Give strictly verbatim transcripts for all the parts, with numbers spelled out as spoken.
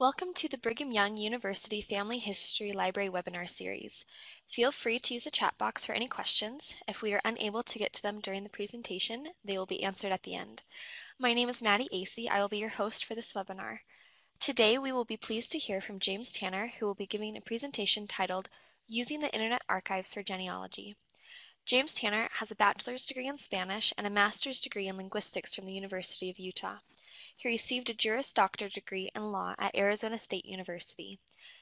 Welcome to the Brigham Young University Family History Library webinar series. Feel free to use the chat box for any questions. If we are unable to get to them during the presentation, they will be answered at the end. My name is Maddie Acey. I will be your host for this webinar. Today, we will be pleased to hear from James Tanner, who will be giving a presentation titled, Using the Internet Archives for Genealogy. James Tanner has a bachelor's degree in Spanish and a master's degree in linguistics from the University of Utah. He received a Juris Doctor degree in law at Arizona State University.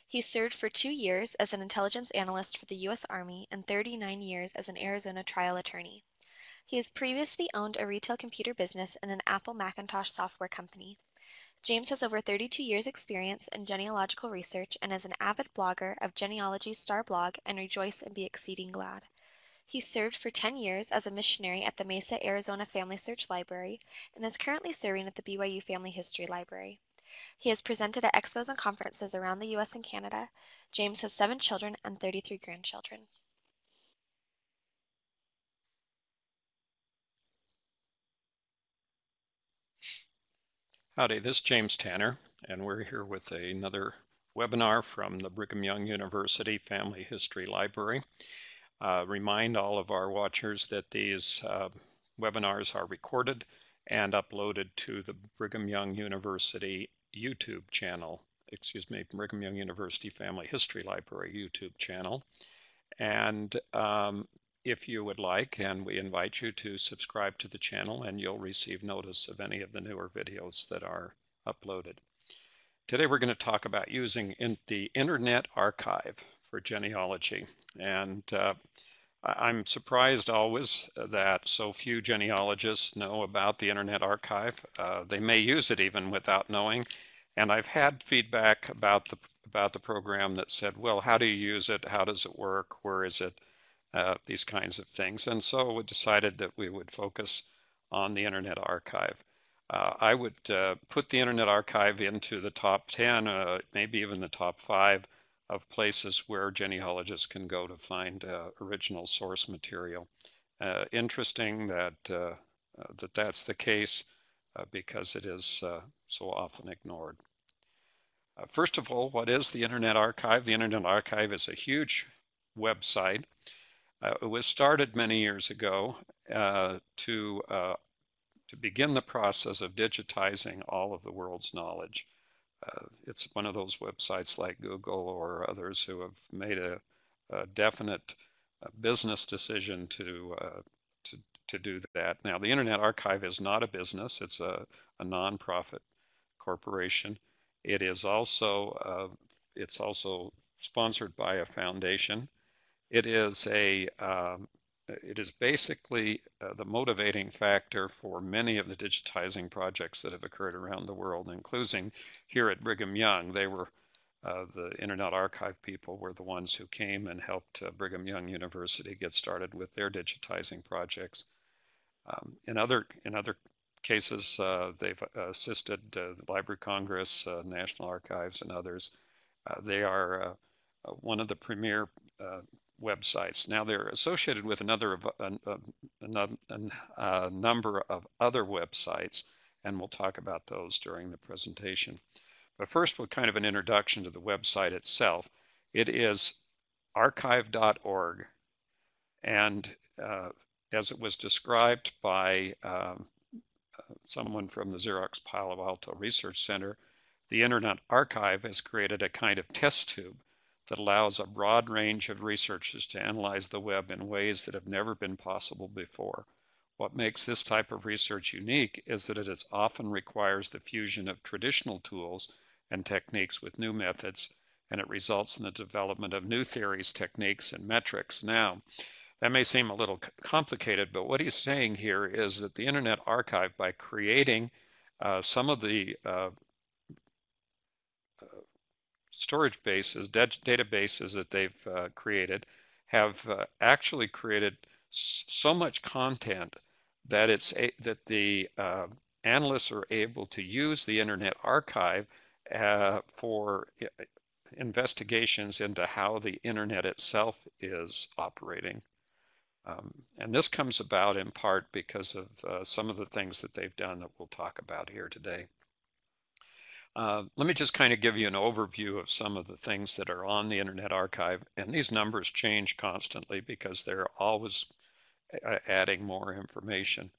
He served for two years as an intelligence analyst for the U S Army and thirty-nine years as an Arizona trial attorney. He has previously owned a retail computer business and an Apple Macintosh software company. James has over thirty-two years experience in genealogical research and is an avid blogger of Genealogy's Star Blog and Rejoice and Be Exceeding Glad. He served for ten years as a missionary at the Mesa, Arizona FamilySearch Library and is currently serving at the B Y U Family History Library. He has presented at expos and conferences around the U S and Canada. James has seven children and thirty-three grandchildren. Howdy, this is James Tanner, and we're here with another webinar from the Brigham Young University Family History Library. Uh, remind all of our watchers that these uh, webinars are recorded and uploaded to the Brigham Young University YouTube channel, excuse me, Brigham Young University Family History Library YouTube channel. And um, if you would like, and we invite you to subscribe to the channel, and you'll receive notice of any of the newer videos that are uploaded. Today we're going to talk about using in the Internet Archive for genealogy, and uh, I'm surprised always that so few genealogists know about the Internet Archive. Uh, they may use it even without knowing, and I've had feedback about the about the program that said, well, how do you use it? How does it work? Where is it? Uh, these kinds of things, and so we decided that we would focus on the Internet Archive. Uh, I would uh, put the Internet Archive into the top ten, uh, maybe even the top five of places where genealogists can go to find uh, original source material. Uh, interesting that, uh, that that's the case uh, because it is uh, so often ignored. Uh, first of all, what is the Internet Archive? The Internet Archive is a huge website. Uh, it was started many years ago uh, to uh, to begin the process of digitizing all of the world's knowledge. Uh, it's one of those websites like Google or others who have made a, a definite uh, business decision to, uh, to, to do that. Now, the Internet Archive is not a business. It's a, a nonprofit corporation. It is also, uh, it's also sponsored by a foundation. It is a, um, It is basically uh, the motivating factor for many of the digitizing projects that have occurred around the world, including here at Brigham Young. They were, uh, the Internet Archive people were the ones who came and helped uh, Brigham Young University get started with their digitizing projects. Um, in other, in other cases, uh, they've assisted uh, the Library of Congress, uh, National Archives, and others. Uh, they are uh, one of the premier uh, websites. Now they're associated with another a, a, a, a number of other websites, and we'll talk about those during the presentation. But first, we'll kind of an introduction to the website itself. It is archive dot org, and uh, as it was described by um, someone from the Xerox Palo Alto Research Center, the Internet Archive has created a kind of test tube that allows a broad range of researchers to analyze the web in ways that have never been possible before. What makes this type of research unique is that it often requires the fusion of traditional tools and techniques with new methods, and it results in the development of new theories, techniques, and metrics. Now, that may seem a little complicated, but what he's saying here is that the Internet Archive, by creating uh, some of the uh, storage bases, databases that they've uh, created, have uh, actually created so much content that it's a that the uh, analysts are able to use the Internet Archive uh, for investigations into how the Internet itself is operating. Um, and this comes about in part because of uh, some of the things that they've done that we'll talk about here today. Uh, let me just kind of give you an overview of some of the things that are on the Internet Archive. And these numbers change constantly because they're always adding more information.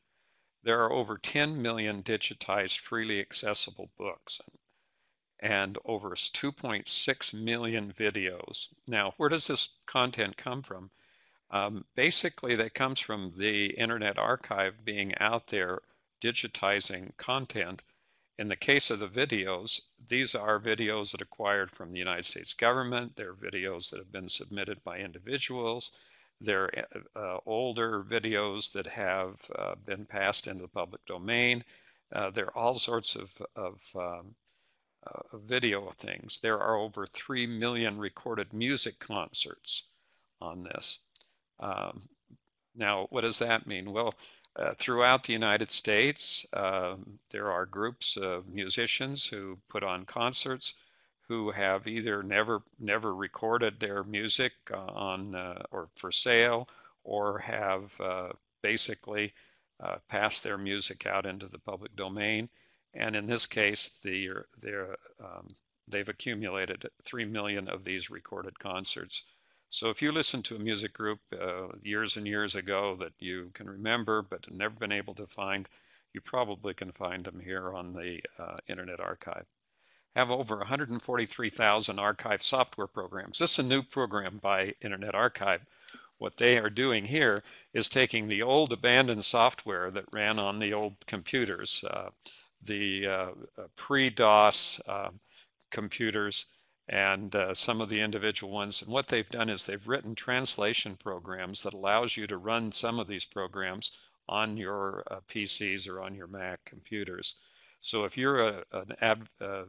There are over ten million digitized, freely accessible books and over two point six million videos. Now, where does this content come from? Um, basically, that comes from the Internet Archive being out there digitizing content. In the case of the videos, these are videos that acquired from the United States government. They're videos that have been submitted by individuals. They're uh, older videos that have uh, been passed into the public domain. Uh, there are all sorts of, of um, uh, video things. There are over three million recorded music concerts on this. Um, now, what does that mean? Well, Uh, throughout the United States, uh, there are groups of musicians who put on concerts who have either never never recorded their music on uh, or for sale, or have uh, basically uh, passed their music out into the public domain. And in this case, the, the, um, they've accumulated three million of these recorded concerts. So if you listen to a music group uh, years and years ago that you can remember but never been able to find, you probably can find them here on the uh, Internet Archive. Have over one hundred forty-three thousand archive software programs. This is a new program by Internet Archive. What they are doing here is taking the old abandoned software that ran on the old computers, uh, the uh, pre-DOS uh, computers, and uh, some of the individual ones. And what they've done is they've written translation programs that allows you to run some of these programs on your uh, P Cs or on your Mac computers. So if you're a, an ab, uh,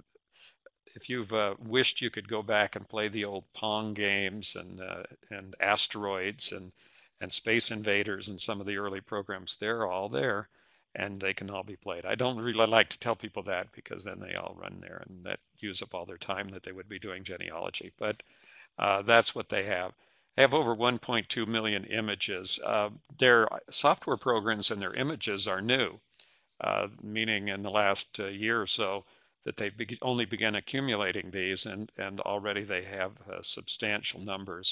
if you've uh, wished you could go back and play the old Pong games and uh, and Asteroids and and Space Invaders and some of the early programs, they're all there, and they can all be played. I don't really like to tell people that because then they all run there and that use up all their time that they would be doing genealogy, but uh, that's what they have. They have over one point two million images. Uh, their software programs and their images are new, uh, meaning in the last uh, year or so that they be only began accumulating these, and, and already they have uh, substantial numbers,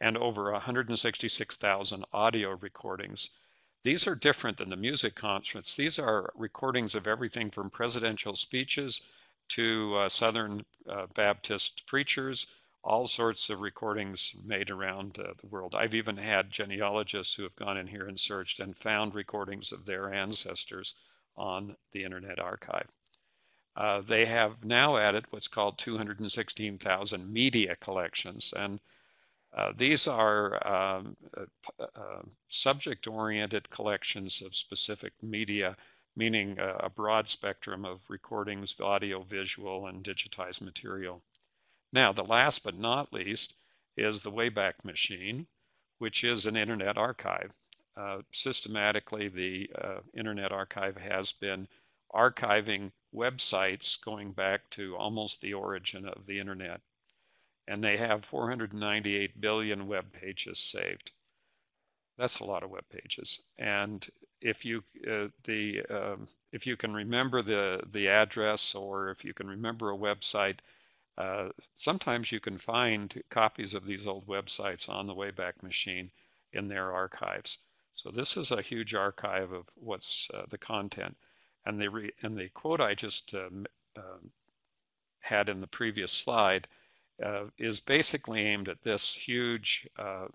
and over one hundred sixty-six thousand audio recordings. These are different than the music concerts. These are recordings of everything from presidential speeches to uh, Southern uh, Baptist preachers, all sorts of recordings made around uh, the world. I've even had genealogists who have gone in here and searched and found recordings of their ancestors on the Internet Archive. Uh, they have now added what's called two hundred sixteen thousand media collections. And Uh, these are um, uh, uh, subject-oriented collections of specific media, meaning uh, a broad spectrum of recordings, audio, visual, and digitized material. Now, the last but not least is the Wayback Machine, which is an Internet Archive. Uh, systematically, the uh, Internet Archive has been archiving websites going back to almost the origin of the Internet. And they have four hundred ninety-eight billion web pages saved. That's a lot of web pages. And if you uh, the um, if you can remember the the address, or if you can remember a website, uh, sometimes you can find copies of these old websites on the Wayback Machine in their archives. So this is a huge archive of what's uh, the content. And the re and the quote I just um, uh, had in the previous slide. Uh, is basically aimed at this huge uh,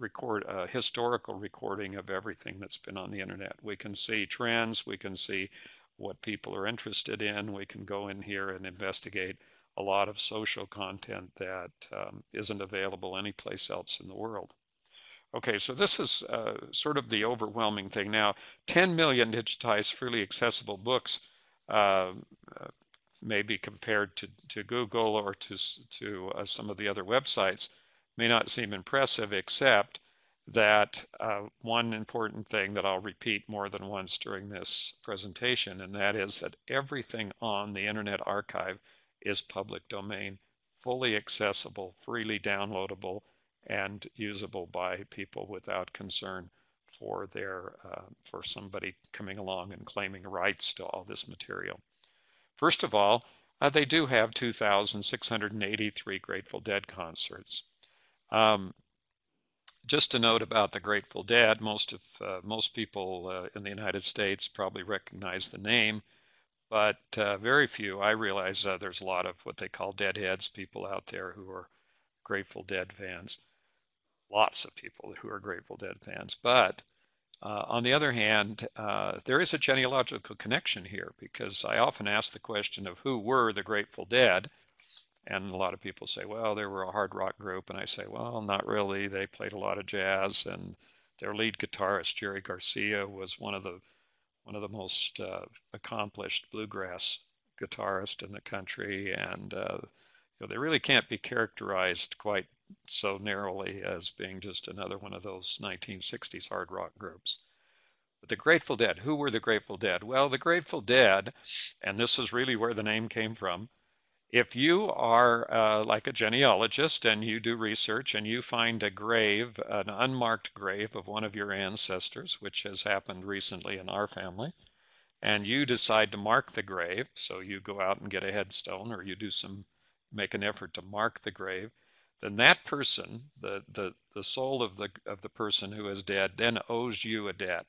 record, uh, historical recording of everything that's been on the Internet. We can see trends, we can see what people are interested in, we can go in here and investigate a lot of social content that um, isn't available anyplace else in the world. Okay, so this is uh, sort of the overwhelming thing. Now, ten million digitized, freely accessible books uh, uh, may be compared to, to Google or to, to uh, some of the other websites, may not seem impressive, except that uh, one important thing that I'll repeat more than once during this presentation, and that is that everything on the Internet Archive is public domain, fully accessible, freely downloadable, and usable by people without concern for, their, uh, for somebody coming along and claiming rights to all this material. First of all, Uh, they do have two thousand six hundred eighty-three Grateful Dead concerts. Um, just a note about the Grateful Dead, most of uh, most people uh, in the United States probably recognize the name, but uh, very few. I realize uh, there's a lot of what they call deadheads, people out there who are Grateful Dead fans. Lots of people who are Grateful Dead fans. But uh, on the other hand, uh, there is a genealogical connection here, because I often ask the question of who were the Grateful Dead. And a lot of people say, well, they were a hard rock group. And I say, well, not really. They played a lot of jazz. And their lead guitarist, Jerry Garcia, was one of the one of the most uh, accomplished bluegrass guitarists in the country. And uh, you know, they really can't be characterized quite so narrowly as being just another one of those nineteen sixties hard rock groups. But the Grateful Dead, who were the Grateful Dead? Well, the Grateful Dead, and this is really where the name came from, if you are uh, like a genealogist and you do research and you find a grave, an unmarked grave of one of your ancestors, which has happened recently in our family, and you decide to mark the grave, so you go out and get a headstone or you do some, make an effort to mark the grave, then that person, the, the, the soul of the, of the person who is dead, then owes you a debt.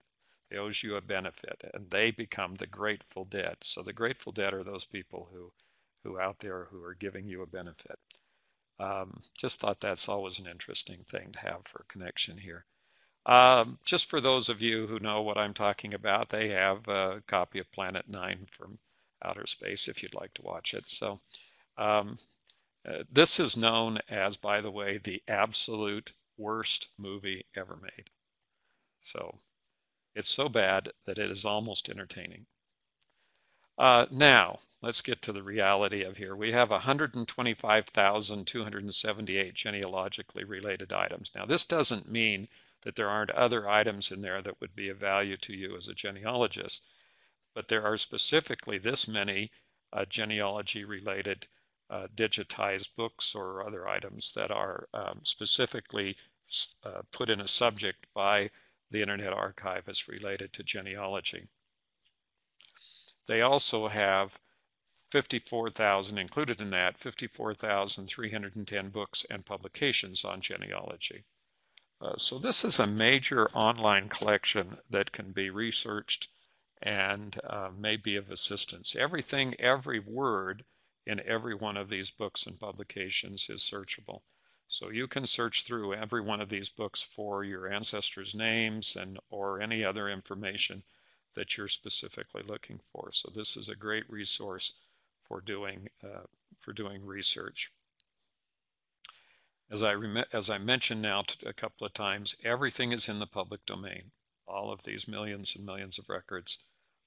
They owes you a benefit, and they become the Grateful Dead. So the Grateful Dead are those people who, who out there who are giving you a benefit. Um, just thought that's always an interesting thing to have for a connection here. Um, just for those of you who know what I'm talking about, they have a copy of Planet Nine from Outer Space if you'd like to watch it. So. Um, Uh, this is known as, by the way, the absolute worst movie ever made. So it's so bad that it is almost entertaining. Uh, now, let's get to the reality of here. We have one hundred twenty-five thousand two hundred seventy-eight genealogically related items. Now, this doesn't mean that there aren't other items in there that would be of value to you as a genealogist, but there are specifically this many uh, genealogy-related Uh, digitized books or other items that are um, specifically uh, put in a subject by the Internet Archive as related to genealogy. They also have fifty-four thousand, included in that, fifty-four thousand three hundred ten books and publications on genealogy. Uh, so this is a major online collection that can be researched and uh, may be of assistance. Everything, every word in every one of these books and publications is searchable. So you can search through every one of these books for your ancestors' names and or any other information that you're specifically looking for. So this is a great resource for doing uh, for doing research. As I as I mentioned now a couple of times, everything is in the public domain. All of these millions and millions of records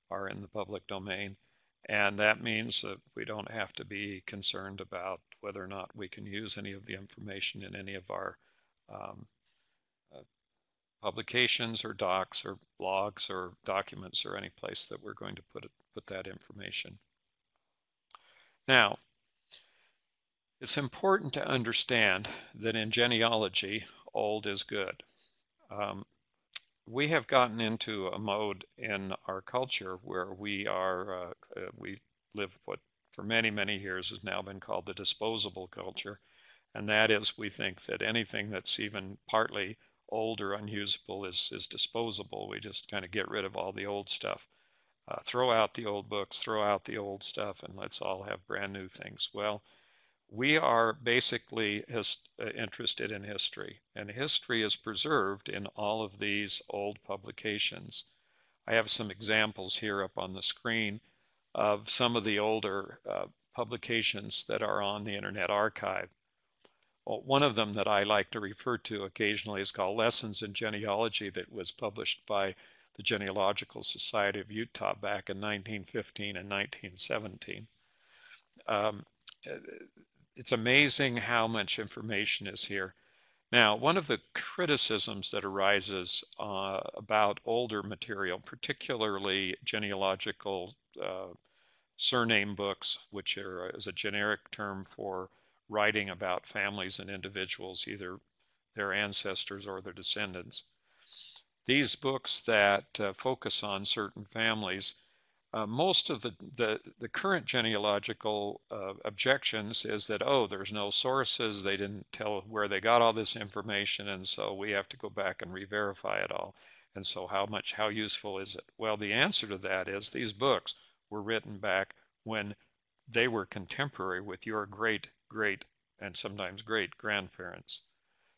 are in the public domain. And that means that we don't have to be concerned about whether or not we can use any of the information in any of our um, uh, publications or docs or blogs or documents or any place that we're going to put, it, put that information. Now, it's important to understand that in genealogy, old is good. Um, We have gotten into a mode in our culture where we are, uh, we live what for many, many years has now been called the disposable culture. And that is, we think that anything that's even partly old or unusable is, is disposable. We just kind of get rid of all the old stuff. Uh, throw out the old books, throw out the old stuff, and let's all have brand new things. Well, we are basically his, uh, interested in history, and history is preserved in all of these old publications. I have some examples here up on the screen of some of the older uh, publications that are on the Internet Archive. Well, one of them that I like to refer to occasionally is called Lessons in Genealogy, that was published by the Genealogical Society of Utah back in nineteen fifteen and nineteen seventeen. Um, It's amazing how much information is here. Now, one of the criticisms that arises uh, about older material, particularly genealogical uh, surname books, which are, is a generic term for writing about families and individuals, either their ancestors or their descendants. These books that uh, focus on certain families Uh, most of the, the, the current genealogical uh, objections is that, oh, there's no sources, they didn't tell where they got all this information, and so we have to go back and re-verify it all. And so how much, how useful is it? Well, the answer to that is these books were written back when they were contemporary with your great, great, and sometimes great grandparents.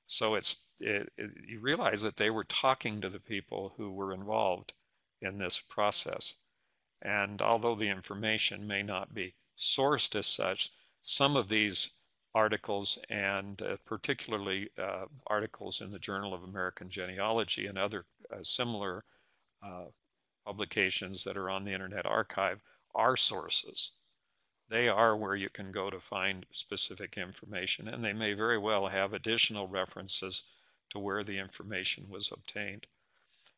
So it's, it, it, you realize that they were talking to the people who were involved in this process. And although the information may not be sourced as such, some of these articles, and uh, particularly uh, articles in the Journal of American Genealogy and other uh, similar uh, publications that are on the Internet Archive, are sources. They are where you can go to find specific information, and they may very well have additional references to where the information was obtained.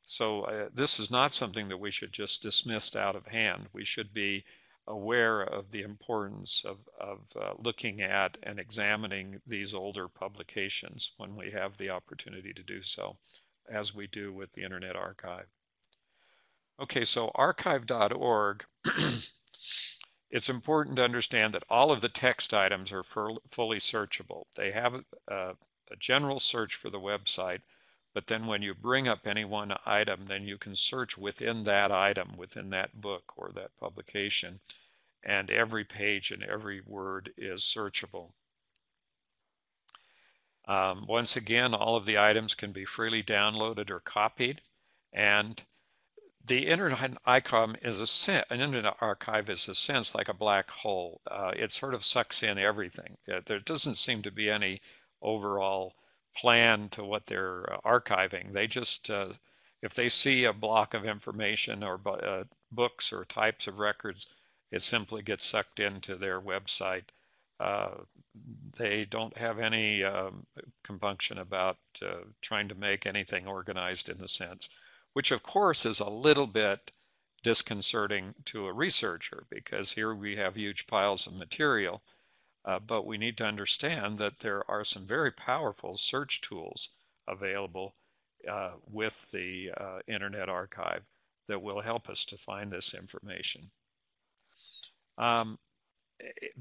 So uh, this is not something that we should just dismiss out of hand. We should be aware of the importance of, of uh, looking at and examining these older publications when we have the opportunity to do so, as we do with the Internet Archive. Okay, so archive dot org, it's important to understand that all of the text items are fully searchable. They have a, a general search for the website, but then when you bring up any one item, then you can search within that item, within that book or that publication, and every page and every word is searchable. Um, once again, all of the items can be freely downloaded or copied, and the Internet Archive is a sense, an Internet Archive is a sense like a black hole. Uh, it sort of sucks in everything. There doesn't seem to be any overall plan to what they're archiving. They just, uh, if they see a block of information or uh, books or types of records, it simply gets sucked into their website. Uh, they don't have any um, compunction about uh, trying to make anything organized in the sense, which of course is a little bit disconcerting to a researcher, because here we have huge piles of material. Uh, but we need to understand that there are some very powerful search tools available uh, with the uh, Internet Archive that will help us to find this information. Um,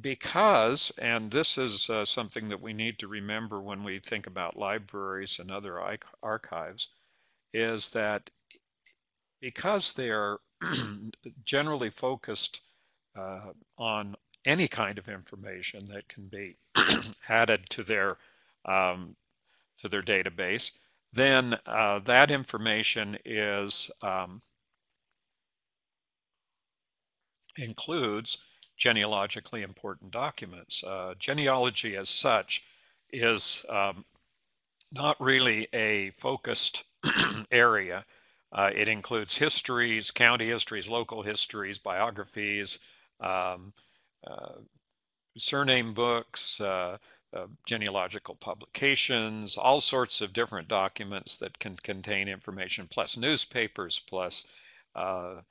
because, and this is uh, something that we need to remember when we think about libraries and other archives, is that because they are generally focused uh, on any kind of information that can be added to their um, to their database, then uh, that information is um, includes genealogically important documents. Uh, genealogy, as such, is um, not really a focused area. Uh, it includes histories, county histories, local histories, biographies. Um, Uh, surname books, uh, uh, genealogical publications, all sorts of different documents that can contain information, plus newspapers, plus uh,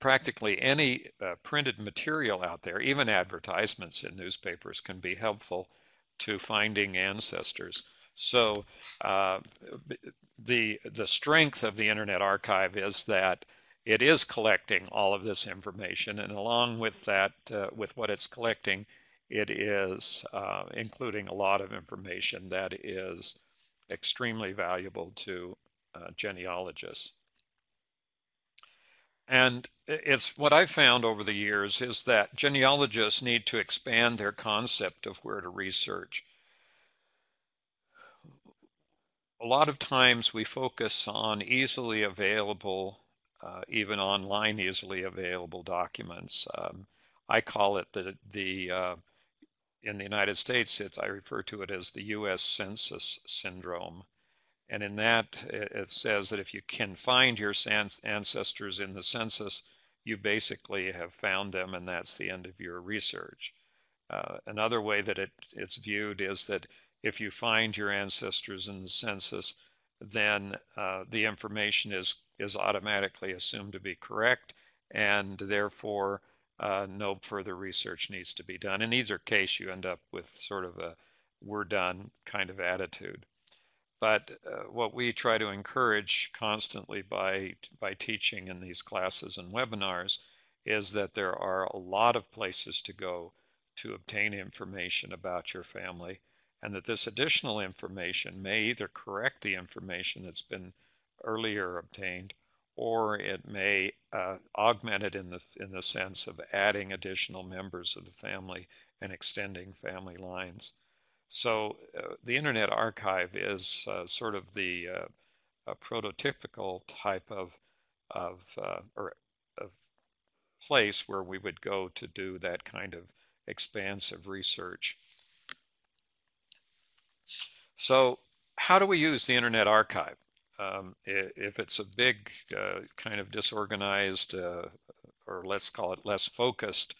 practically any uh, printed material out there. Even advertisements in newspapers can be helpful to finding ancestors. So uh, the, the strength of the Internet Archive is that it is collecting all of this information, and along with that, uh, with what it's collecting, it is uh, including a lot of information that is extremely valuable to uh, genealogists. And it's what I've found over the years is that genealogists need to expand their concept of where to research. A lot of times we focus on easily available Uh, even online easily available documents. Um, I call it the, the uh, in the United States, it's, I refer to it as the U S Census Syndrome. And in that, it, it says that if you can find your ancestors in the census, you basically have found them, and that's the end of your research. Uh, another way that it, it's viewed is that if you find your ancestors in the census, then uh, the information is, is automatically assumed to be correct, and therefore uh, no further research needs to be done. In either case, you end up with sort of a we're done kind of attitude. But uh, what we try to encourage constantly by, by teaching in these classes and webinars is that there are a lot of places to go to obtain information about your family, and that this additional information may either correct the information that's been earlier obtained, or it may uh, augment it in the, in the sense of adding additional members of the family and extending family lines. So uh, the Internet Archive is uh, sort of the uh, a prototypical type of, of, uh, or of place where we would go to do that kind of expansive research. So how do we use the Internet Archive? Um, if it's a big uh, kind of disorganized, uh, or let's call it less focused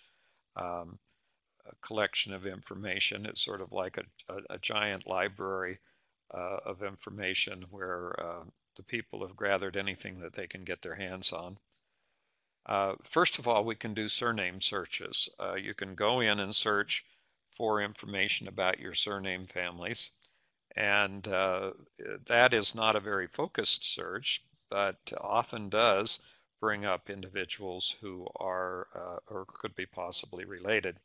um, collection of information, it's sort of like a, a, a giant library uh, of information where uh, the people have gathered anything that they can get their hands on. Uh, first of all, we can do surname searches. Uh, you can go in and search for information about your surname families. And uh, that is not a very focused search, but often does bring up individuals who are uh, or could be possibly related.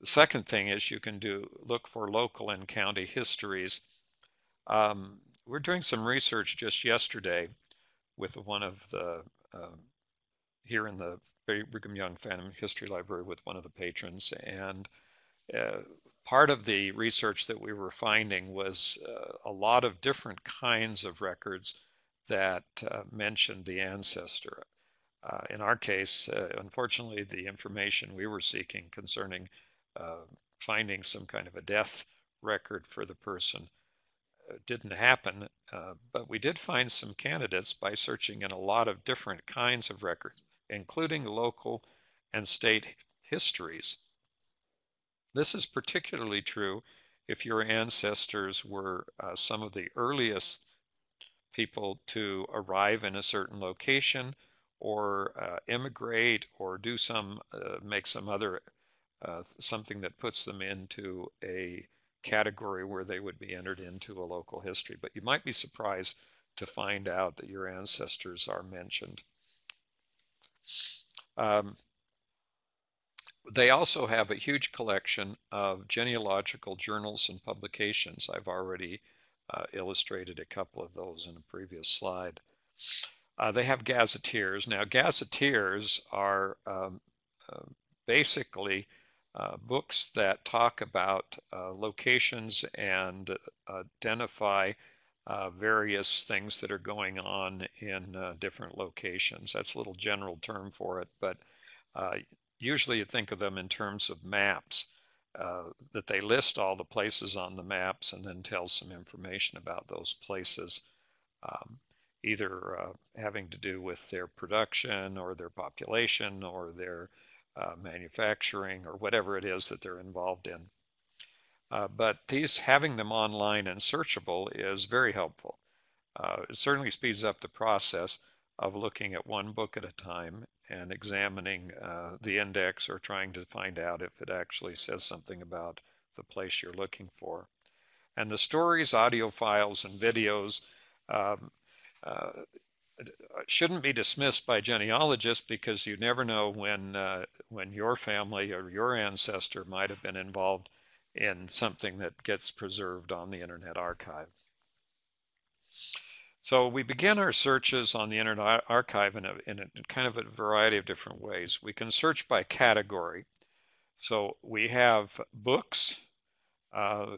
The second thing is you can do look for local and county histories. Um, we're doing some research just yesterday with one of the um, here in the Brigham Young Family History Library with one of the patrons, and uh, part of the research that we were finding was uh, a lot of different kinds of records that uh, mentioned the ancestor. Uh, in our case, uh, unfortunately, the information we were seeking concerning uh, finding some kind of a death record for the person uh, didn't happen, uh, but we did find some candidates by searching in a lot of different kinds of records, including local and state histories. This is particularly true if your ancestors were uh, some of the earliest people to arrive in a certain location, or uh, immigrate, or do some, uh, make some other, uh, something that puts them into a category where they would be entered into a local history. But you might be surprised to find out that your ancestors are mentioned. Um, They also have a huge collection of genealogical journals and publications. I've already uh, illustrated a couple of those in a previous slide. Uh, they have gazetteers. Now, gazetteers are um, uh, basically uh, books that talk about uh, locations and identify uh, various things that are going on in uh, different locations. That's a little general term for it, but uh, usually you think of them in terms of maps, uh, that they list all the places on the maps and then tell some information about those places, um, either uh, having to do with their production or their population or their uh, manufacturing or whatever it is that they're involved in. Uh, but these, having them online and searchable is very helpful. Uh, it certainly speeds up the process of looking at one book at a time and examining uh, the index or trying to find out if it actually says something about the place you're looking for. And the stories, audio files, and videos um, uh, shouldn't be dismissed by genealogists, because you never know when, uh, when your family or your ancestor might have been involved in something that gets preserved on the Internet Archive. So we begin our searches on the Internet Archive in, a, in a, kind of a variety of different ways. We can search by category. So we have books, uh,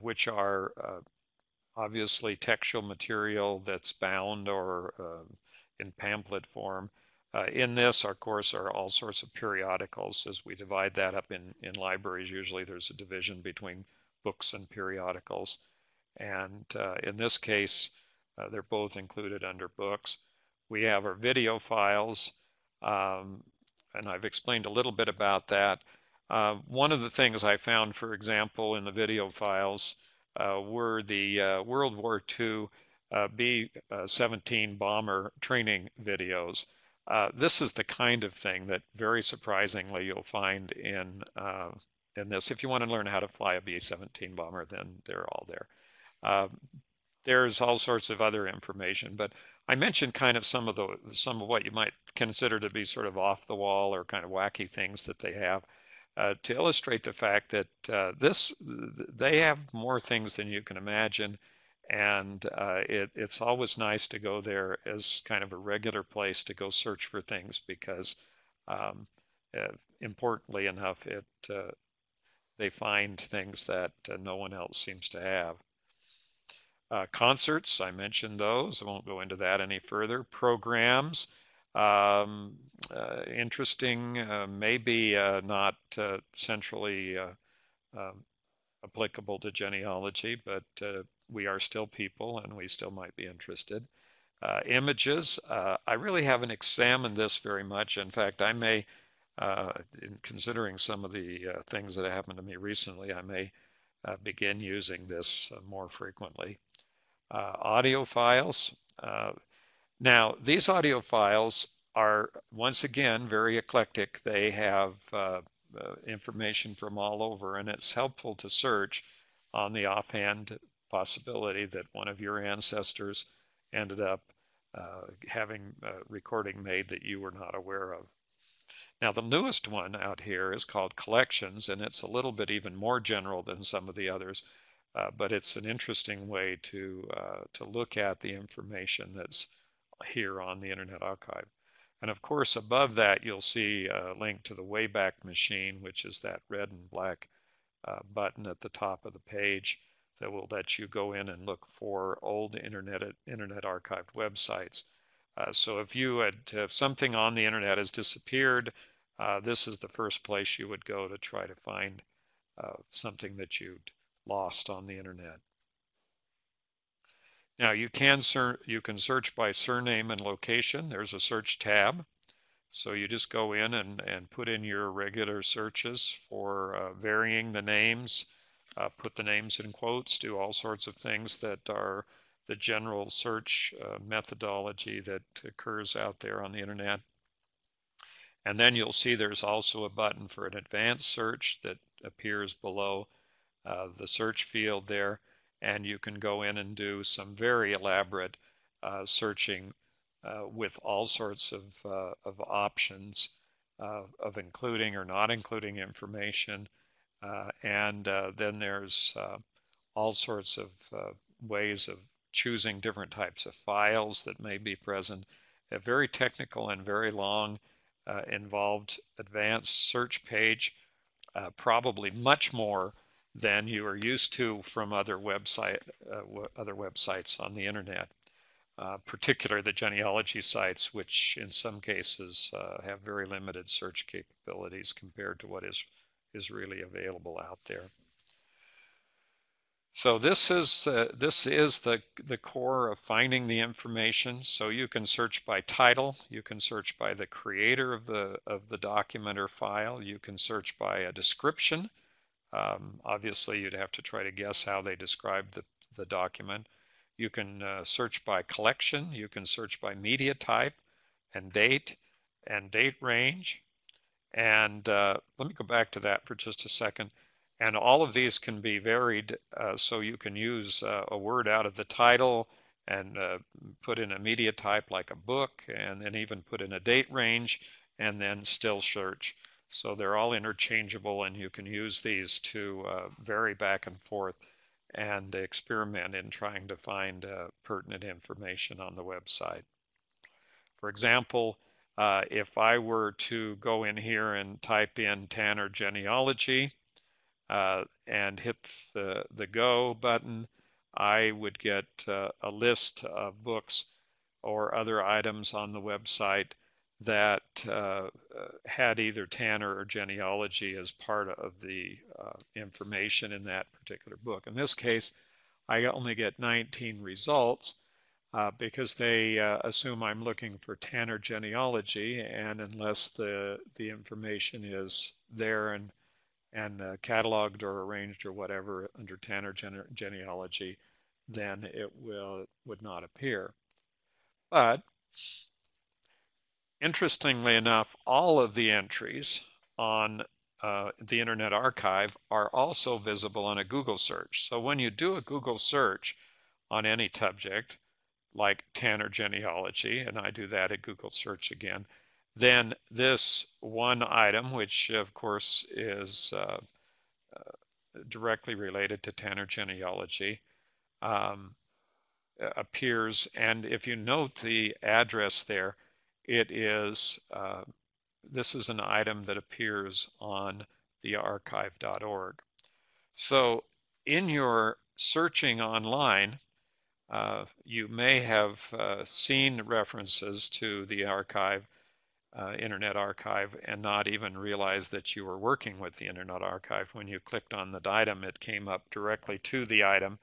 which are uh, obviously textual material that's bound or uh, in pamphlet form. Uh, in this, of course, are all sorts of periodicals. As we divide that up in, in libraries, usually there's a division between books and periodicals. And uh, in this case, Uh, they're both included under books. We have our video files, um, and I've explained a little bit about that. Uh, one of the things I found, for example, in the video files uh, were the uh, World War Two uh, B seventeen bomber training videos. Uh, this is the kind of thing that very surprisingly you'll find in, uh, in this. If you want to learn how to fly a B seventeen bomber, then they're all there. Uh, There's all sorts of other information, but I mentioned kind of some of the some of what you might consider to be sort of off the wall or kind of wacky things that they have uh, to illustrate the fact that uh, this they have more things than you can imagine, and uh, it, it's always nice to go there as kind of a regular place to go search for things because, um, uh, importantly enough, it uh, they find things that uh, no one else seems to have. Uh, concerts, I mentioned those. I won't go into that any further. Programs, um, uh, interesting, uh, maybe uh, not uh, centrally uh, uh, applicable to genealogy, but uh, we are still people and we still might be interested. Uh, images, uh, I really haven't examined this very much. In fact, I may, uh, in considering some of the uh, things that happened to me recently, I may uh, begin using this uh, more frequently. Uh, audio files. Uh, now, these audio files are, once again, very eclectic. They have uh, uh, information from all over, and it's helpful to search on the offhand possibility that one of your ancestors ended up uh, having a recording made that you were not aware of. Now, the newest one out here is called Collections, and it's a little bit even more general than some of the others. Uh, but it's an interesting way to uh, to look at the information that's here on the Internet Archive. And of course, above that, you'll see a link to the Wayback Machine, which is that red and black uh, button at the top of the page that will let you go in and look for old Internet, Internet Archived websites. Uh, so if you had, if something on the Internet has disappeared, uh, this is the first place you would go to try to find uh, something that you'd lost on the Internet. Now you can, you can search by surname and location. There's a search tab. So you just go in and, and put in your regular searches for uh, varying the names, uh, put the names in quotes, do all sorts of things that are the general search uh, methodology that occurs out there on the Internet. And then you'll see there's also a button for an advanced search that appears below Uh, the search field there, and you can go in and do some very elaborate uh, searching uh, with all sorts of, uh, of options uh, of including or not including information. Uh, and uh, then there's uh, all sorts of uh, ways of choosing different types of files that may be present. A very technical and very long uh, involved advanced search page, uh, probably much more than you are used to from other website, uh, other websites on the Internet, uh, particularly the genealogy sites, which in some cases uh, have very limited search capabilities compared to what is, is really available out there. So this is, uh, this is the, the core of finding the information. So you can search by title, you can search by the creator of the, of the document or file, you can search by a description. Um, obviously, you'd have to try to guess how they described the, the document. You can uh, search by collection. You can search by media type and date and date range. And uh, let me go back to that for just a second. And all of these can be varied. Uh, so you can use uh, a word out of the title and uh, put in a media type like a book, and then even put in a date range and then still search. So they're all interchangeable, and you can use these to uh, vary back and forth and experiment in trying to find uh, pertinent information on the website. For example, uh, if I were to go in here and type in Tanner genealogy uh, and hit the, the go button, I would get uh, a list of books or other items on the website that uh, had either Tanner or genealogy as part of the uh, information in that particular book. In this case, I only get nineteen results uh, because they uh, assume I'm looking for Tanner genealogy, and unless the, the information is there and, and uh, cataloged or arranged or whatever under Tanner gene genealogy, then it will, would not appear. But interestingly enough, all of the entries on uh, the Internet Archive are also visible on a Google search. So when you do a Google search on any subject, like Tanner genealogy, and I do that at Google search again, then this one item, which of course is uh, uh, directly related to Tanner genealogy, um, appears. And if you note the address there, it is, uh, this is an item that appears on the archive dot org. So in your searching online, uh, you may have uh, seen references to the archive, uh, Internet Archive, and not even realize that you were working with the Internet Archive. When you clicked on the item, it came up directly to the item,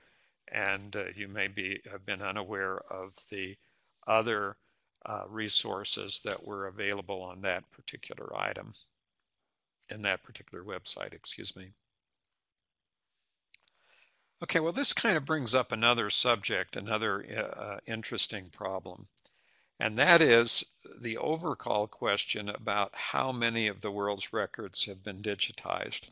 and uh, you may be, have been unaware of the other uh, resources that were available on that particular item, in that particular website, excuse me. Okay, well, this kind of brings up another subject, another uh, interesting problem, and that is the overcall question about how many of the world's records have been digitized.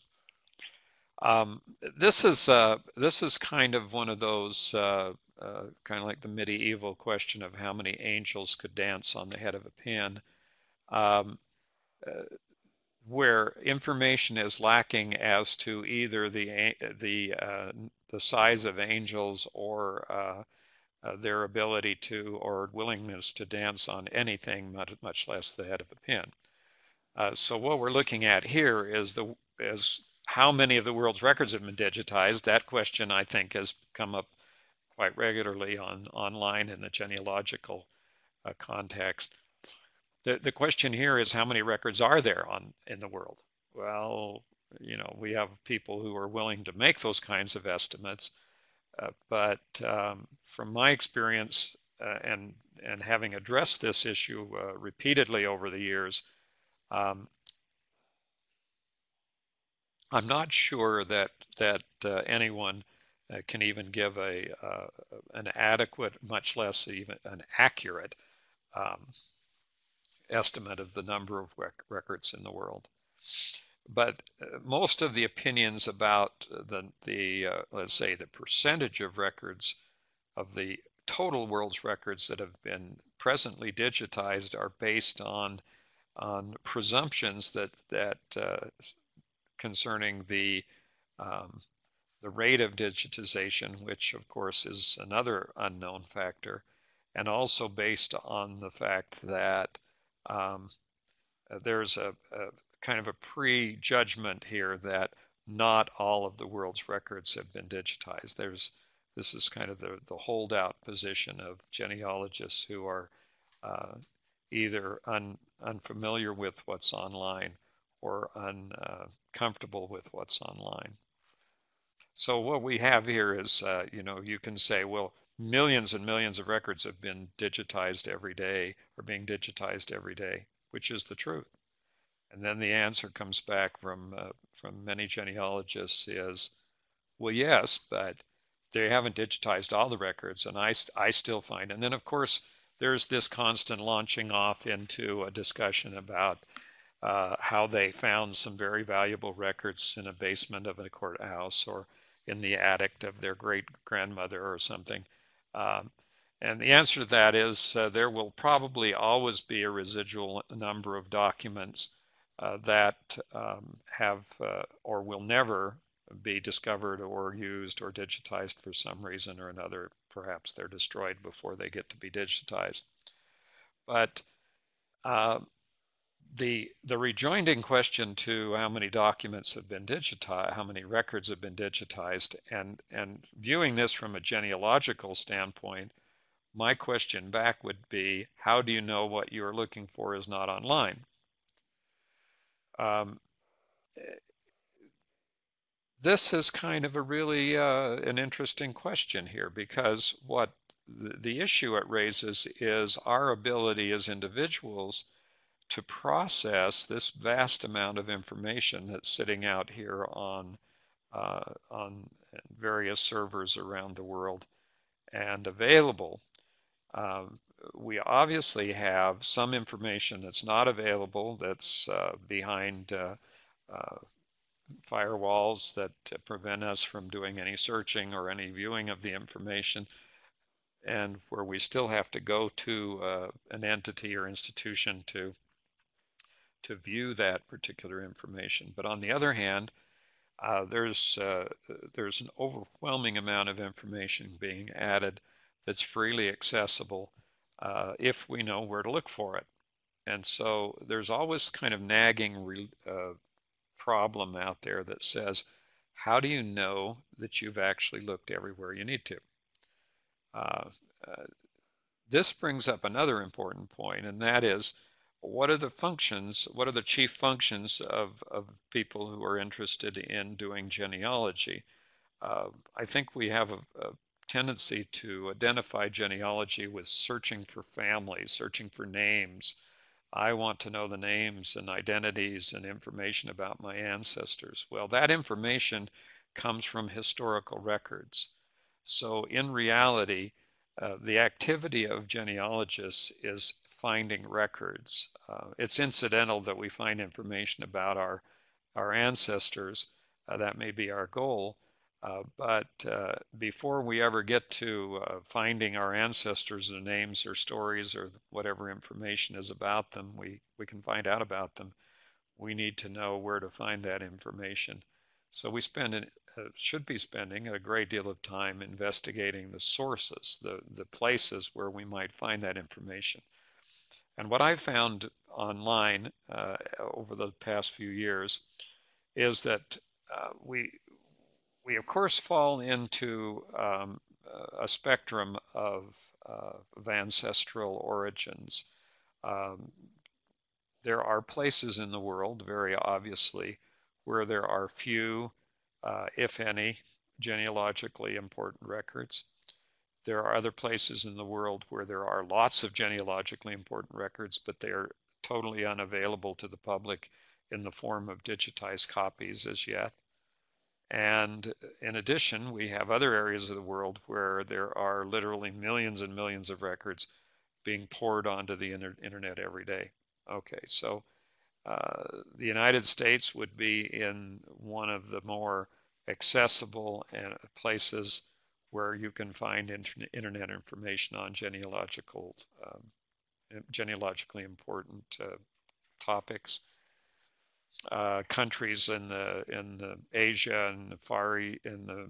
Um, this is uh, this is kind of one of those uh, uh, kind of like the medieval question of how many angels could dance on the head of a pin, um, uh, where information is lacking as to either the the uh, the size of angels or uh, uh, their ability to or willingness to dance on anything, much, much less the head of a pin. Uh, so what we're looking at here is the is how many of the world's records have been digitized. That question, I think, has come up quite regularly on online in the genealogical uh, context. The, the question here is how many records are there on in the world? Well, you know, we have people who are willing to make those kinds of estimates, uh, but um, from my experience uh, and and having addressed this issue uh, repeatedly over the years, um, I'm not sure that that uh, anyone uh, can even give a uh, an adequate, much less even an accurate um, estimate of the number of rec records in the world. But most of the opinions about the, the uh, let's say, the percentage of records of the total world's records that have been presently digitized are based on, on presumptions that, that uh, concerning the, um, the rate of digitization, which of course is another unknown factor, and also based on the fact that um, there's a, a kind of a prejudgment here that not all of the world's records have been digitized. There's, this is kind of the, the holdout position of genealogists who are uh, either un, unfamiliar with what's online or uncomfortable uh, with what's online. So what we have here is, uh, you know, you can say, well, millions and millions of records have been digitized every day or being digitized every day, which is the truth. And then the answer comes back from uh, from many genealogists is, well, yes, but they haven't digitized all the records, and I, I still find. And then, of course, there's this constant launching off into a discussion about uh, how they found some very valuable records in a basement of a courthouse or in the attic of their great-grandmother or something. Um, And the answer to that is uh, there will probably always be a residual number of documents uh, that um, have uh, or will never be discovered or used or digitized for some reason or another. Perhaps they're destroyed before they get to be digitized. But uh, the the rejoinding question to how many documents have been digitized, how many records have been digitized, and and viewing this from a genealogical standpoint, my question back would be, how do you know what you're looking for is not online? Um, this is kind of a really uh, an interesting question here, because what the, the issue it raises is our ability as individuals to process this vast amount of information that's sitting out here on, uh, on various servers around the world and available. Um, we obviously have some information that's not available, that's uh, behind uh, uh, firewalls that prevent us from doing any searching or any viewing of the information. and where we still have to go to uh, an entity or institution to, to view that particular information. But on the other hand, uh, there's, uh, there's an overwhelming amount of information being added that's freely accessible uh, if we know where to look for it. And so there's always kind of nagging re, uh, problem out there that says, how do you know that you've actually looked everywhere you need to? Uh, uh, this brings up another important point, and that is, what are the functions, what are the chief functions of, of people who are interested in doing genealogy? Uh, I think we have a, a tendency to identify genealogy with searching for families, searching for names. I want to know the names and identities and information about my ancestors. Well, that information comes from historical records. So in reality, uh, the activity of genealogists is finding records. Uh, it's incidental that we find information about our, our ancestors. Uh, that may be our goal. Uh, but uh, before we ever get to uh, finding our ancestors, their names or stories or whatever information is about them, we, we can find out about them. We need to know where to find that information. So we spend an, uh, should be spending a great deal of time investigating the sources, the, the places where we might find that information. And what I found online uh, over the past few years is that uh, we We, of course, fall into um, a spectrum of, uh, of ancestral origins. Um, there are places in the world, very obviously, where there are few, uh, if any, genealogically important records. There are other places in the world where there are lots of genealogically important records, but they are totally unavailable to the public in the form of digitized copies as yet. And in addition, we have other areas of the world where there are literally millions and millions of records being poured onto the inter internet every day. Okay, so uh, the United States would be in one of the more accessible places where you can find inter internet information on genealogical, um, genealogically important uh, topics. Uh, countries in the in the Asia and the Far East, in the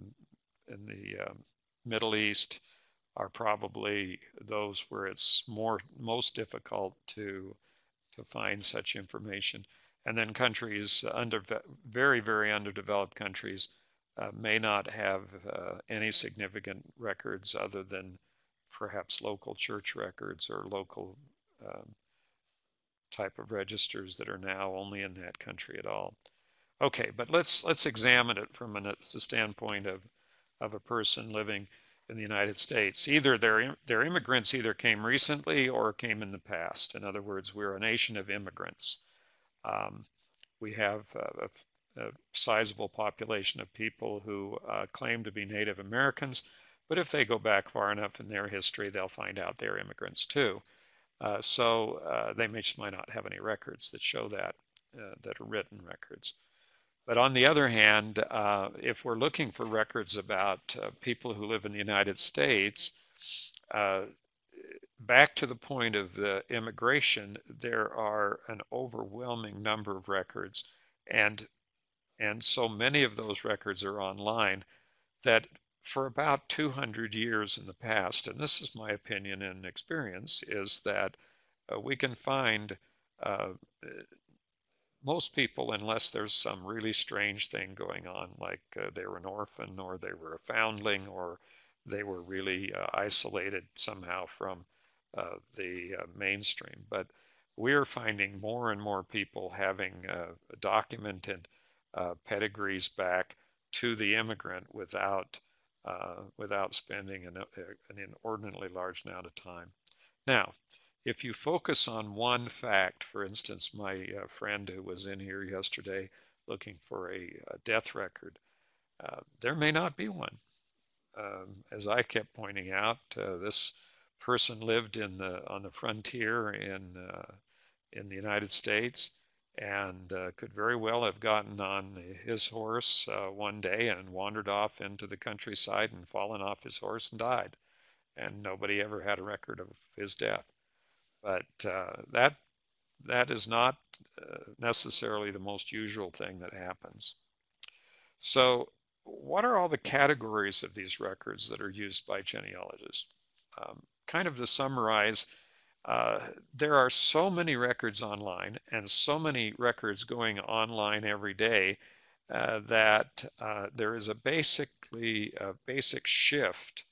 in the um, Middle East are probably those where it's more most difficult to to find such information. And then countries under very very underdeveloped countries uh, may not have uh, any significant records other than perhaps local church records or local Um, type of registers that are now only in that country at all. Okay, but let's let's examine it from an, the standpoint of of a person living in the United States. Either their their immigrants either came recently or came in the past. In other words, we're a nation of immigrants. Um, we have a, a, a sizable population of people who uh, claim to be Native Americans, but if they go back far enough in their history, they'll find out they're immigrants too. Uh, so uh, they may, just might not have any records that show that, uh, that are written records. But on the other hand, uh, if we're looking for records about uh, people who live in the United States, uh, back to the point of the immigration, there are an overwhelming number of records, and, and so many of those records are online that for about two hundred years in the past, and this is my opinion and experience, is that uh, we can find uh, most people, unless there's some really strange thing going on, like uh, they were an orphan or they were a foundling or they were really uh, isolated somehow from uh, the uh, mainstream. But we are finding more and more people having uh, documented uh, pedigrees back to the immigrant without Uh, without spending an, an inordinately large amount of time. Now, if you focus on one fact, for instance, my uh, friend who was in here yesterday looking for a, a death record, uh, there may not be one. Um, as I kept pointing out, uh, this person lived in the, on the frontier in, uh, in the United States and uh, could very well have gotten on his horse uh, one day and wandered off into the countryside and fallen off his horse and died. and nobody ever had a record of his death. But uh, that that is not uh, necessarily the most usual thing that happens. So what are all the categories of these records that are used by genealogists? Um, kind of to summarize, uh, there are so many records online and so many records going online every day uh, that uh, there is a basically a basic shift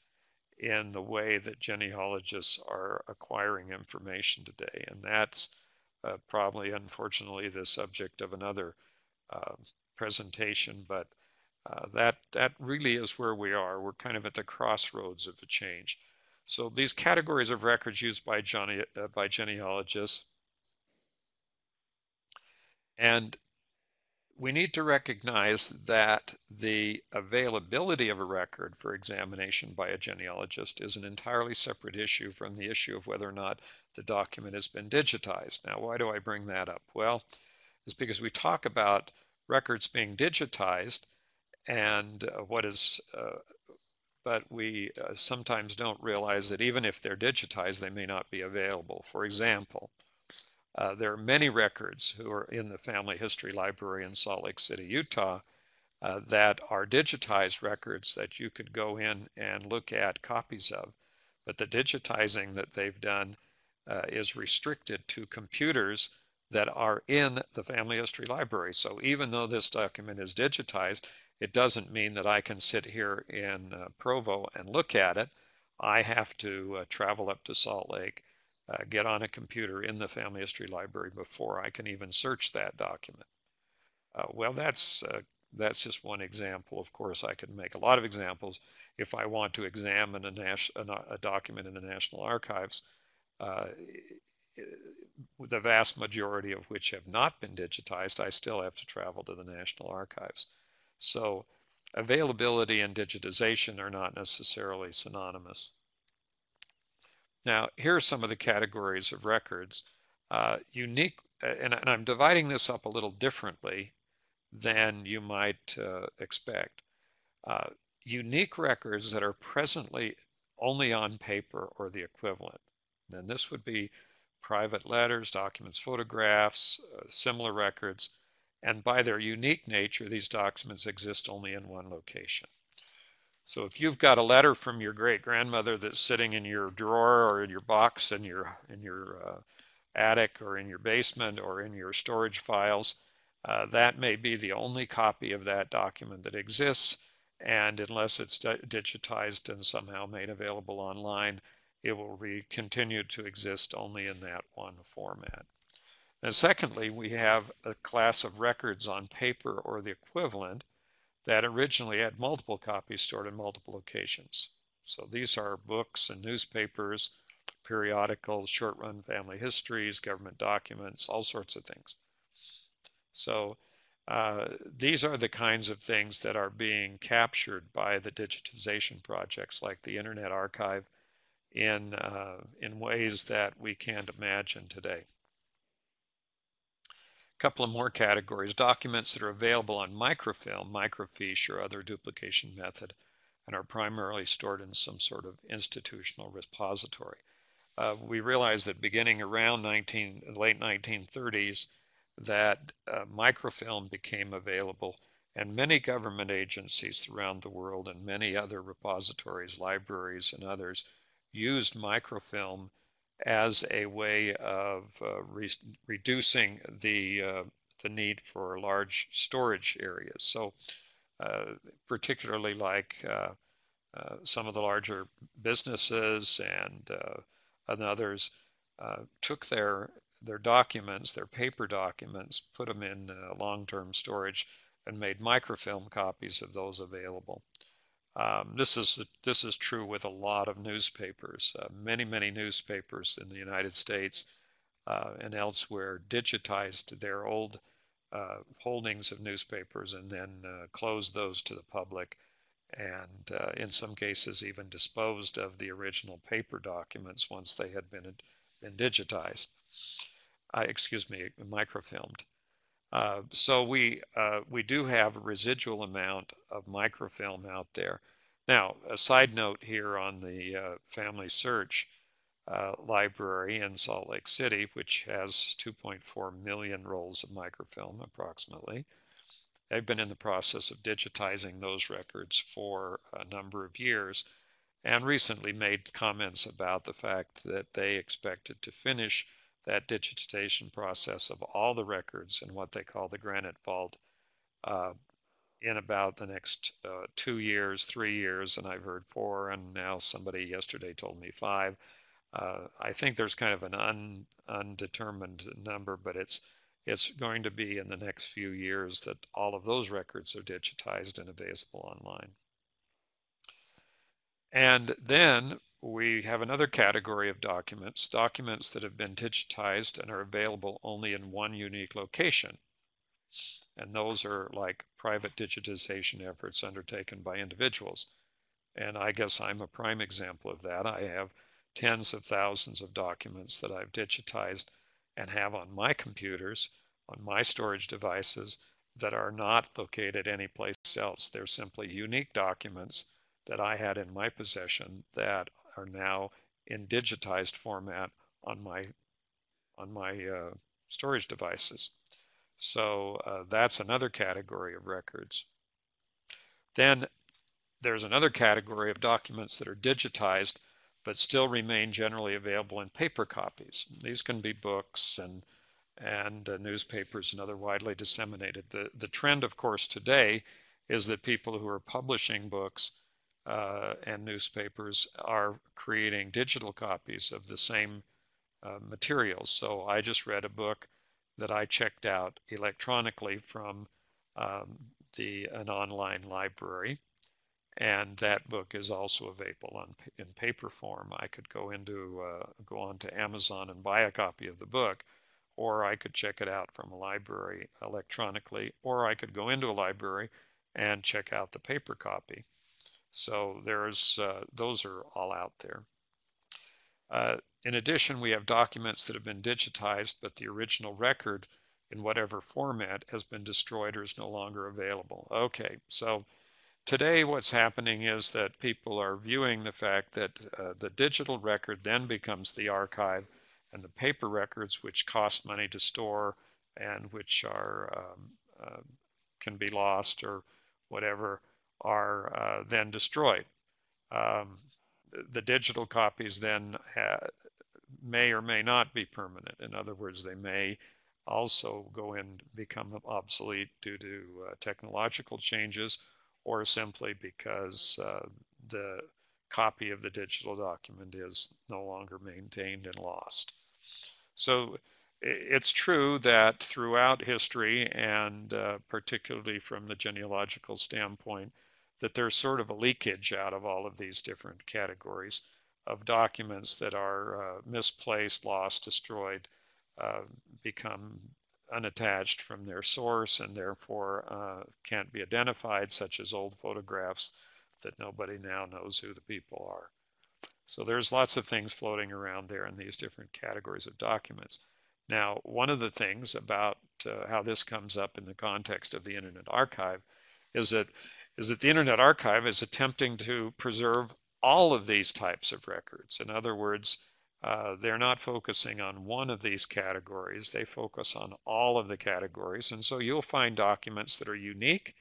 in the way that genealogists are acquiring information today. And that's uh, probably, unfortunately, the subject of another uh, presentation, but Uh, that, that really is where we are. We're kind of at the crossroads of a change. So these categories of records used by, gene uh, by genealogists. And we need to recognize that the availability of a record for examination by a genealogist is an entirely separate issue from the issue of whether or not the document has been digitized. Now, why do I bring that up? Well, it's because we talk about records being digitized, and uh, what is, uh, but we uh, sometimes don't realize that even if they're digitized, they may not be available. For example, uh, there are many records who are in the Family History Library in Salt Lake City, Utah, uh, that are digitized records that you could go in and look at copies of. But the digitizing that they've done uh, is restricted to computers that are in the Family History Library. So even though this document is digitized, it doesn't mean that I can sit here in uh, Provo and look at it. I have to uh, travel up to Salt Lake, uh, get on a computer in the Family History Library before I can even search that document. Uh, well, that's, uh, that's just one example. Of course, I could make a lot of examples. If I want to examine a, nas a document in the National Archives, uh, the vast majority of which have not been digitized, I still have to travel to the National Archives. So availability and digitization are not necessarily synonymous. Now, here are some of the categories of records. Uh, unique, and, and I'm dividing this up a little differently than you might uh, expect. Uh, unique records that are presently only on paper or the equivalent. And this would be private letters, documents, photographs, uh, similar records. And by their unique nature, these documents exist only in one location. So if you've got a letter from your great-grandmother that's sitting in your drawer or in your box in your, in your uh, attic or in your basement or in your storage files, uh, that may be the only copy of that document that exists. And unless it's digitized and somehow made available online, it will re- continue to exist only in that one format. And secondly, we have a class of records on paper or the equivalent that originally had multiple copies stored in multiple locations. So these are books and newspapers, periodicals, short-run family histories, government documents, all sorts of things. So uh, these are the kinds of things that are being captured by the digitization projects like the Internet Archive in, uh, in ways that we can't imagine today. Couple of more categories, documents that are available on microfilm, microfiche, or other duplication method, and are primarily stored in some sort of institutional repository. Uh, we realize that beginning around late nineteen thirties, that uh, microfilm became available, and many government agencies around the world and many other repositories, libraries, and others used microfilm as a way of uh, re reducing the, uh, the need for large storage areas. So uh, particularly like uh, uh, some of the larger businesses and, uh, and others uh, took their, their documents, their paper documents, put them in uh, long-term storage and made microfilm copies of those available. Um, this is this is true with a lot of newspapers. Uh, many, many newspapers in the United States uh, and elsewhere digitized their old uh, holdings of newspapers and then uh, closed those to the public and uh, in some cases even disposed of the original paper documents once they had been, been digitized, uh, excuse me, microfilmed. Uh, so we, uh, we do have a residual amount of microfilm out there. Now, a side note here on the uh, FamilySearch uh, library in Salt Lake City, which has two point four million rolls of microfilm approximately. They've been in the process of digitizing those records for a number of years and recently made comments about the fact that they expected to finish that digitization process of all the records in what they call the Granite Vault uh, in about the next uh, two years, three years, and I've heard four, and now somebody yesterday told me five. Uh, I think there's kind of an un, undetermined number, but it's, it's going to be in the next few years that all of those records are digitized and available online. And then we have another category of documents, documents that have been digitized and are available only in one unique location. And those are like private digitization efforts undertaken by individuals. And I guess I'm a prime example of that. I have tens of thousands of documents that I've digitized and have on my computers, on my storage devices, that are not located anyplace else. They're simply unique documents that I had in my possession that are now in digitized format on my on my uh, storage devices. So uh, that's another category of records. Then there's another category of documents that are digitized but still remain generally available in paper copies. These can be books and and uh, newspapers and other widely disseminated. The, the trend, of course, today is that people who are publishing books Uh, and newspapers are creating digital copies of the same uh, materials. So I just read a book that I checked out electronically from um, the an online library, and that book is also available on, in paper form. I could go into uh, go on to Amazon and buy a copy of the book, or I could check it out from a library electronically, or I could go into a library and check out the paper copy. So there's uh, those are all out there. Uh, in addition, we have documents that have been digitized, but the original record in whatever format has been destroyed or is no longer available. Okay, so today what's happening is that people are viewing the fact that uh, the digital record then becomes the archive, and the paper records, which cost money to store and which are um, uh, can be lost or whatever, are uh, then destroyed. Um, the digital copies then ha may or may not be permanent. In other words, they may also go and become obsolete due to uh, technological changes, or simply because uh, the copy of the digital document is no longer maintained and lost. So it's true that throughout history, and uh, particularly from the genealogical standpoint, that there's sort of a leakage out of all of these different categories of documents that are uh, misplaced, lost, destroyed, uh, become unattached from their source, and therefore uh, can't be identified, such as old photographs that nobody now knows who the people are. So there's lots of things floating around there in these different categories of documents. Now, one of the things about uh, how this comes up in the context of the Internet Archive is that is that the Internet Archive is attempting to preserve all of these types of records. In other words, uh, they're not focusing on one of these categories. They focus on all of the categories. And so you'll find documents that are unique.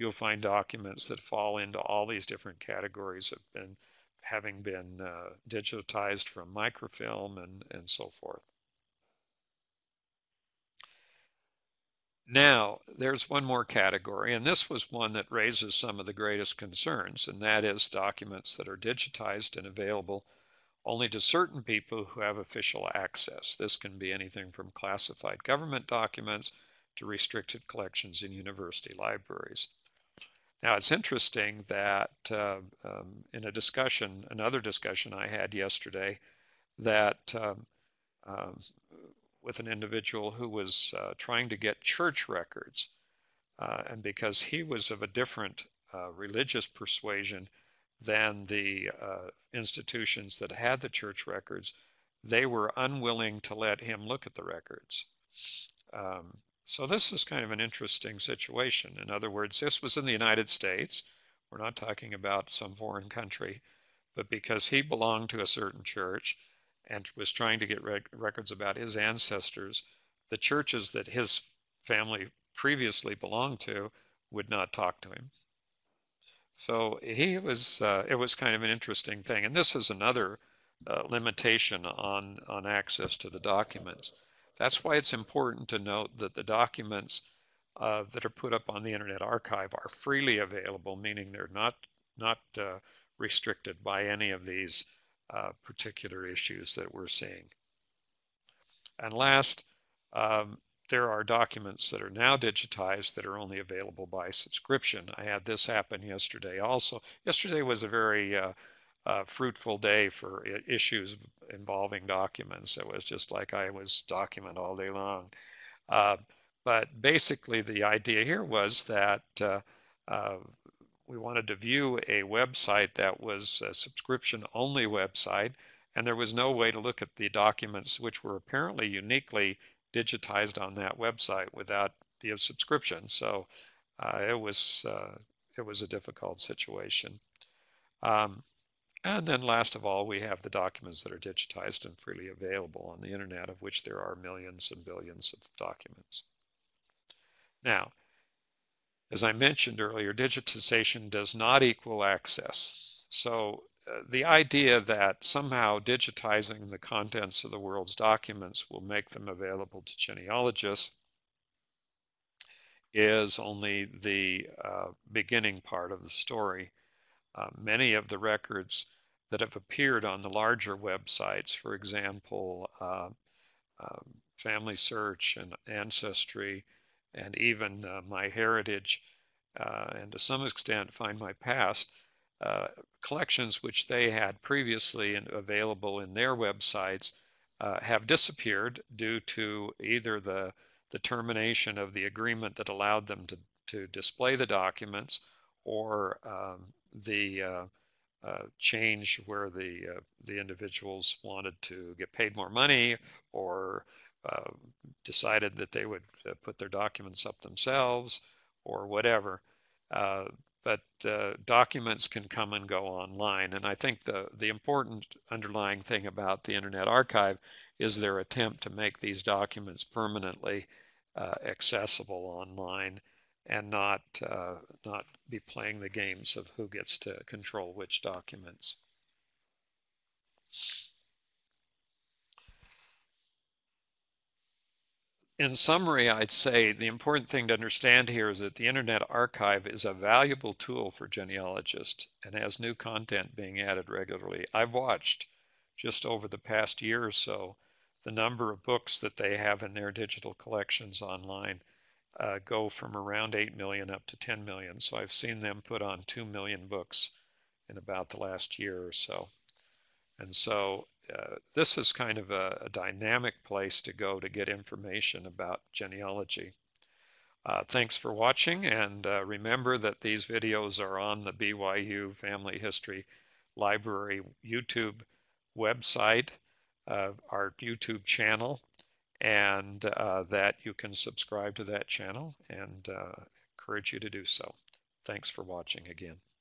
You'll find documents that fall into all these different categories of been, having been uh, digitized from microfilm and, and so forth. Now, there's one more category, and this was one that raises some of the greatest concerns, and that is documents that are digitized and available only to certain people who have official access. This can be anything from classified government documents to restricted collections in university libraries. Now, it's interesting that uh, um, in a discussion, another discussion I had yesterday, that um, um, with an individual who was uh, trying to get church records. Uh, and because he was of a different uh, religious persuasion than the uh, institutions that had the church records, they were unwilling to let him look at the records. Um, so this is kind of an interesting situation. In other words, this was in the United States, We're not talking about some foreign country, but because he belonged to a certain church and was trying to get rec- records about his ancestors, the churches that his family previously belonged to would not talk to him. So he was, uh, it was kind of an interesting thing. And this is another uh, limitation on, on access to the documents. That's why it's important to note that the documents uh, that are put up on the Internet Archive are freely available, meaning they're not, not uh, restricted by any of these uh, particular issues that we're seeing. And last, um, there are documents that are now digitized that are only available by subscription. I had this happen yesterday also. Yesterday was a very uh, uh, fruitful day for issues involving documents. It was just like I was document all day long. Uh, but basically the idea here was that uh, uh, we wanted to view a website that was a subscription only website, and there was no way to look at the documents which were apparently uniquely digitized on that website without the subscription. So uh, it was uh, it was a difficult situation. Um, and then last of all, we have the documents that are digitized and freely available on the internet, of which there are millions and billions of documents. Now, as I mentioned earlier, digitization does not equal access. So Uh, the idea that somehow digitizing the contents of the world's documents will make them available to genealogists is only the uh, beginning part of the story. Uh, many of the records that have appeared on the larger websites, for example, uh, uh, FamilySearch and Ancestry, and even uh, MyHeritage, uh, and to some extent FindMyPast, Uh, collections which they had previously in, available in their websites uh, have disappeared due to either the, the termination of the agreement that allowed them to, to display the documents, or um, the uh, uh, change where the, uh, the individuals wanted to get paid more money, or uh, decided that they would uh, put their documents up themselves, or whatever. Uh, But uh, documents can come and go online. And I think the, the important underlying thing about the Internet Archive is their attempt to make these documents permanently uh, accessible online, and not, uh, not be playing the games of who gets to control which documents. In summary, I'd say the important thing to understand here is that the Internet Archive is a valuable tool for genealogists and has new content being added regularly. I've watched just over the past year or so the number of books that they have in their digital collections online uh, go from around eight million up to ten million. So I've seen them put on two million books in about the last year or so. And so Uh, this is kind of a, a dynamic place to go to get information about genealogy. Uh, thanks for watching, and uh, remember that these videos are on the B Y U Family History Library YouTube website, uh, our YouTube channel, and uh, that you can subscribe to that channel, and uh, encourage you to do so. Thanks for watching again.